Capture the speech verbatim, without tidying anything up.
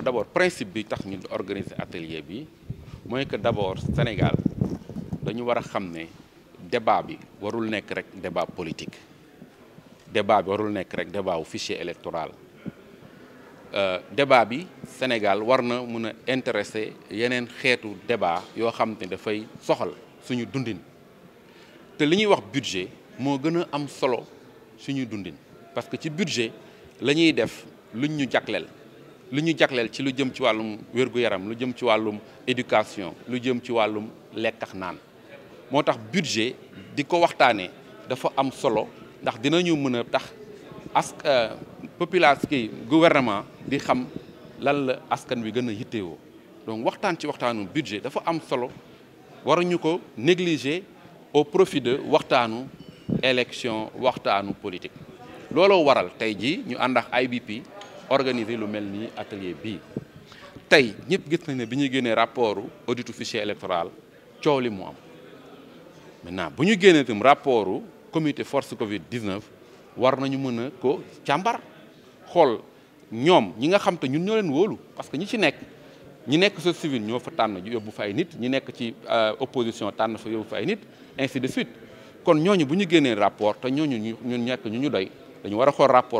ko d'abord principe bi tax ñu organiser atelier bi mooy que d'abord Sénégal dañu war a xam ne débat bi warul nekk rek débat politique débat bi warul nekk rek débat wu fichier électoral débat bi Sénégal war na mën a intéresser yeneen xeetu débat yoo xam ne dafay soxal suñu dundin te li ñuy wax budget moo gën a am solo suñu dundin parce que ci budget la ñuy def luñ ñu jagleel lu ñu jagleel ci lu jëm ci wàllum wér-gu-yaram lu jëm ci wàllum éducation lu jëm ci wàllum lekk ak naan moo tax budget di ko waxtaanee dafa am solo ndax dinañu mën a tax as population ki gouvernement di xam lan la askan wi gën a yittewoo donc waxtaan ci waxtaanu budget dafa am solo waruñu ko négliger au profit de waxtaanu élection waxtaanu politique looloo waral tey jii ñu ànd ak I B P organiser lu mel nii atelier bii tey ñëpp gis nañ ne bi ñuy génnee rapport auditu fichier électoral coow li mu am maintenant bu ñu génnee itam rapport comité force Covid dix-neuf war nañu mën a ko càmbar xool ñoom ñi nga xam te ñun ñoo leen wóolu parce que ñi ci nekk ñi nekk société civile ñoo fa tànn yóbbu fa ay nit ñi nekk ci opposition tànn fa yóbbu fa ay nit ainsi de suite kon ñooñu bu ñu génnee rapport te ñooñu ñu ñun nekk ñu ñu doy dañu war a xool rapport